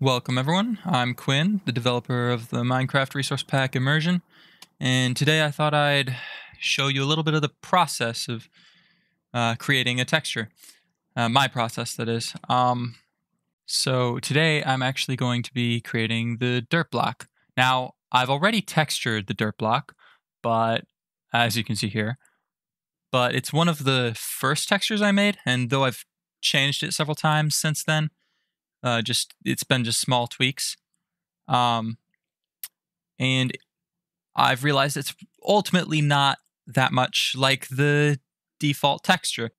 Welcome everyone, I'm Quinn, the developer of the Minecraft resource pack Immersion, and today I thought I'd show you a little bit of the process of creating a texture. My process, that is. So today I'm actually going to be creating the dirt block. Now, I've already textured the dirt block, but as you can see here, but it's one of the first textures I made, and though I've changed it several times since then, it's been just small tweaks, and I've realized it's ultimately not that much like the default texture.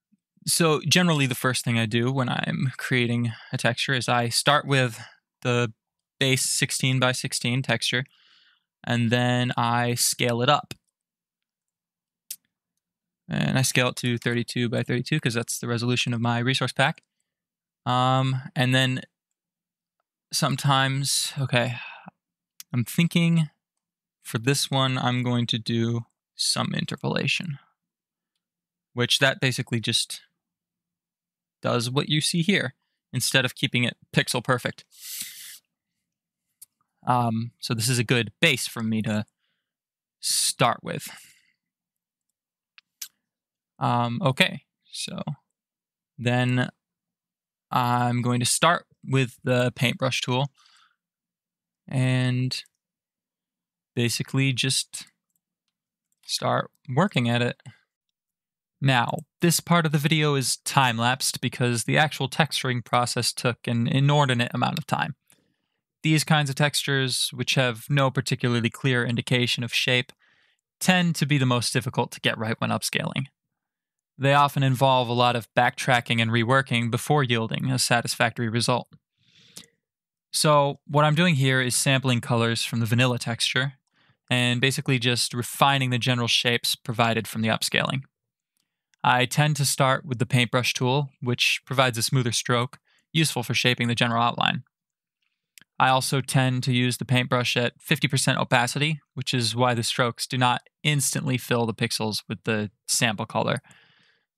So generally the first thing I do when I'm creating a texture is I start with the base 16 by 16 texture, and then I scale it up. And I scale it to 32 by 32 because that's the resolution of my resource pack. And then sometimes, okay, I'm thinking for this one, I'm going to do some interpolation, which that basically just does what you see here instead of keeping it pixel perfect. So this is a good base for me to start with. Okay, so then I'm going to start with the paintbrush tool and basically just start working at it. Now, this part of the video is time-lapsed because the actual texturing process took an inordinate amount of time. These kinds of textures, which have no particularly clear indication of shape, tend to be the most difficult to get right when upscaling. They often involve a lot of backtracking and reworking before yielding a satisfactory result. So what I'm doing here is sampling colors from the vanilla texture and basically just refining the general shapes provided from the upscaling. I tend to start with the paintbrush tool, which provides a smoother stroke, useful for shaping the general outline. I also tend to use the paintbrush at 50% opacity, which is why the strokes do not instantly fill the pixels with the sample color,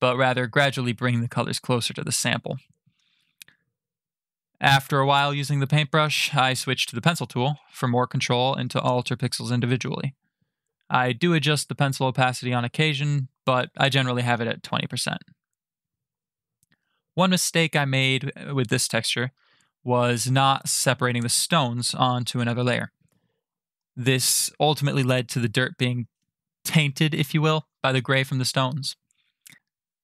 but rather gradually bring the colors closer to the sample. After a while using the paintbrush, I switch to the pencil tool for more control and to alter pixels individually. I do adjust the pencil opacity on occasion, but I generally have it at 20%. One mistake I made with this texture was not separating the stones onto another layer. This ultimately led to the dirt being tainted, if you will, by the gray from the stones.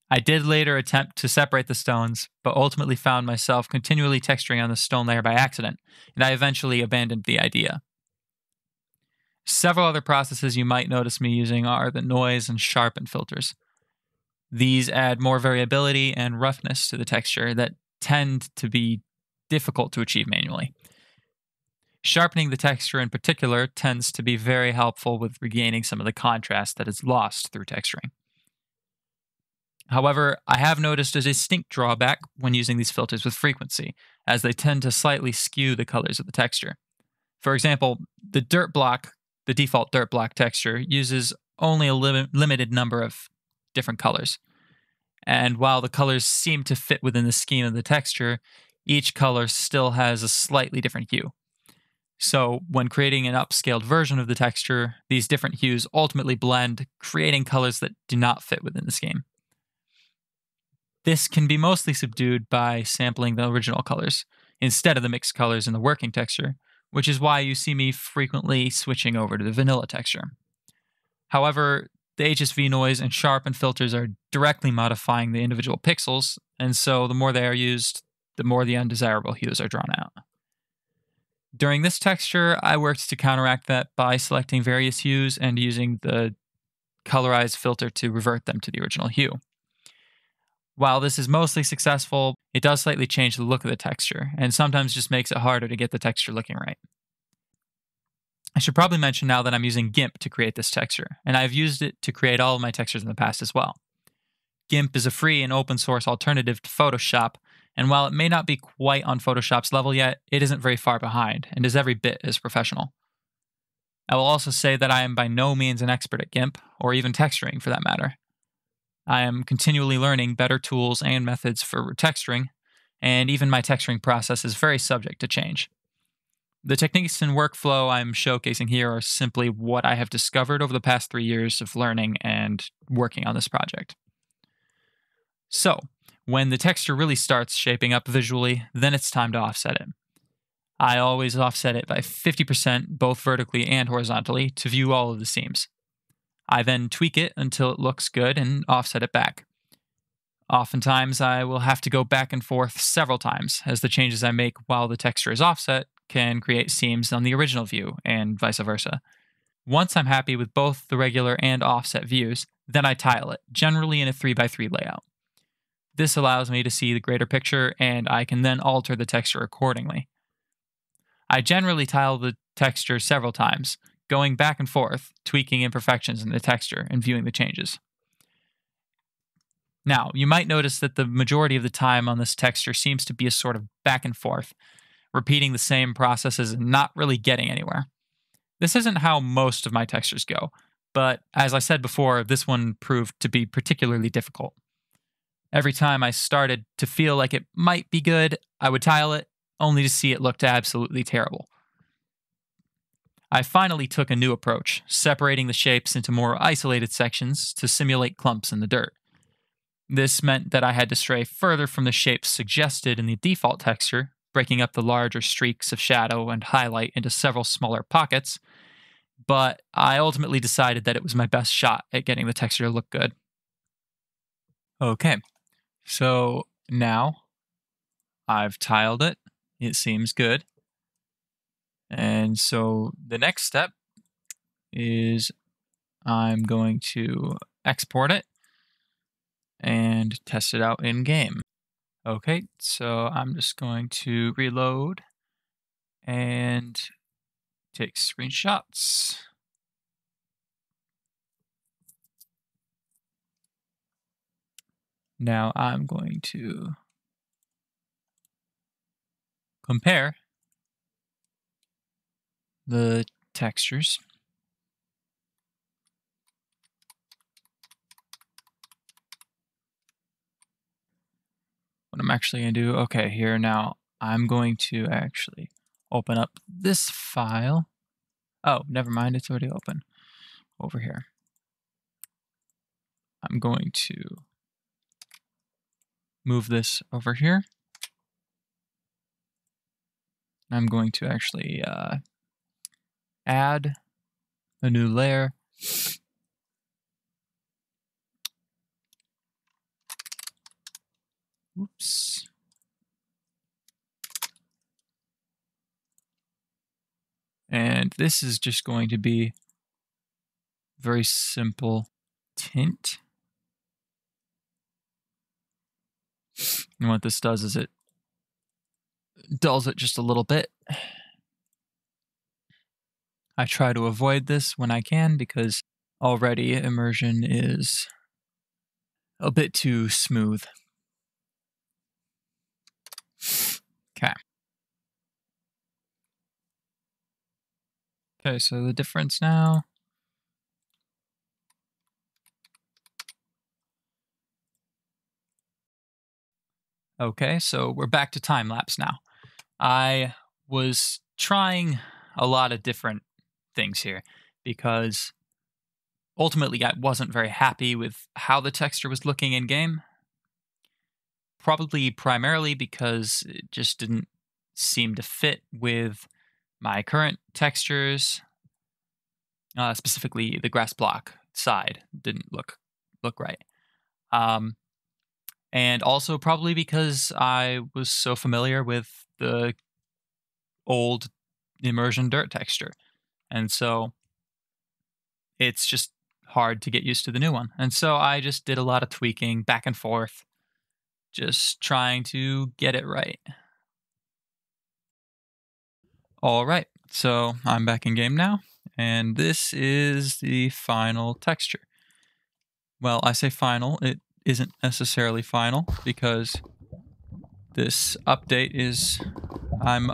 I did later attempt to separate the stones, but ultimately found myself continually texturing on the stone layer by accident, and I eventually abandoned the idea. Several other processes you might notice me using are the noise and sharpen filters. These add more variability and roughness to the texture that tend to be difficult to achieve manually. Sharpening the texture in particular tends to be very helpful with regaining some of the contrast that is lost through texturing. However, I have noticed a distinct drawback when using these filters with frequency, as they tend to slightly skew the colors of the texture. For example, the dirt block, the default dirt block texture, uses only a limited number of different colors. And while the colors seem to fit within the scheme of the texture, each color still has a slightly different hue. So when creating an upscaled version of the texture, these different hues ultimately blend, creating colors that do not fit within the scheme. This can be mostly subdued by sampling the original colors instead of the mixed colors in the working texture, which is why you see me frequently switching over to the vanilla texture. However, the HSV noise and sharpen filters are directly modifying the individual pixels, and so the more they are used, the more the undesirable hues are drawn out. During this texture, I worked to counteract that by selecting various hues and using the colorized filter to revert them to the original hue. While this is mostly successful, it does slightly change the look of the texture, and sometimes just makes it harder to get the texture looking right. I should probably mention now that I'm using GIMP to create this texture, and I've used it to create all of my textures in the past as well. GIMP is a free and open source alternative to Photoshop, and while it may not be quite on Photoshop's level yet, it isn't very far behind, and is every bit as professional. I will also say that I am by no means an expert at GIMP, or even texturing for that matter. I am continually learning better tools and methods for texturing, and even my texturing process is very subject to change. The techniques and workflow I'm showcasing here are simply what I have discovered over the past 3 years of learning and working on this project. So, when the texture really starts shaping up visually, then it's time to offset it. I always offset it by 50% both vertically and horizontally to view all of the seams. I then tweak it until it looks good and offset it back. Oftentimes, I will have to go back and forth several times, as the changes I make while the texture is offset can create seams on the original view, and vice versa. Once I'm happy with both the regular and offset views, then I tile it, generally in a 3x3 layout. This allows me to see the greater picture, and I can then alter the texture accordingly. I generally tile the texture several times, going back and forth, tweaking imperfections in the texture and viewing the changes. Now, you might notice that the majority of the time on this texture seems to be a sort of back and forth, repeating the same processes and not really getting anywhere. This isn't how most of my textures go, but as I said before, this one proved to be particularly difficult. Every time I started to feel like it might be good, I would tile it, only to see it looked absolutely terrible. I finally took a new approach, separating the shapes into more isolated sections to simulate clumps in the dirt. This meant that I had to stray further from the shapes suggested in the default texture, breaking up the larger streaks of shadow and highlight into several smaller pockets, but I ultimately decided that it was my best shot at getting the texture to look good. Okay, so now I've tiled it. It seems good. And so the next step is I'm going to export it and test it out in game. Okay, so I'm just going to reload and take screenshots. Now I'm going to compare the textures. What I'm actually going to do, okay, here now, I'm going to actually open up this file. Oh, never mind, it's already open over here. I'm going to move this over here. I'm going to actually add a new layer. Oops. And this is just going to be very simple tint. And what this does is it dulls it just a little bit. I try to avoid this when I can because already Immersion is a bit too smooth. Okay. Okay, so the difference now . Okay, so we're back to time-lapse now. I was trying a lot of different things here because ultimately I wasn't very happy with how the texture was looking in-game. Probably primarily because it just didn't seem to fit with my current textures. Specifically, the grass block side didn't look right. And also probably because I was so familiar with the old Immersion dirt texture. And so it's just hard to get used to the new one. And so I just did a lot of tweaking back and forth, just trying to get it right. All right, so I'm back in game now, and this is the final texture. Well, I say final, it isn't necessarily final because this update is, I'm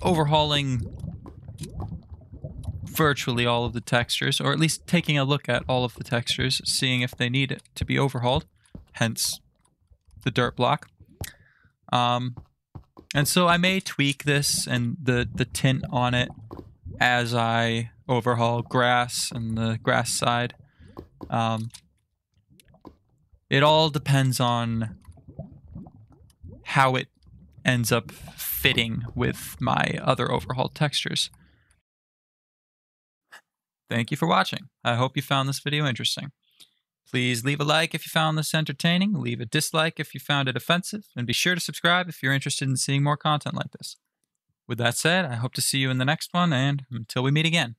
overhauling virtually all of the textures, or at least taking a look at all of the textures, seeing if they need it to be overhauled, hence the dirt block. And so I may tweak this and the tint on it as I overhaul grass and the grass side. It all depends on how it ends up fitting with my other overhaul textures. Thank you for watching. I hope you found this video interesting. Please leave a like if you found this entertaining, leave a dislike if you found it offensive, and be sure to subscribe if you're interested in seeing more content like this. With that said, I hope to see you in the next one, and until we meet again.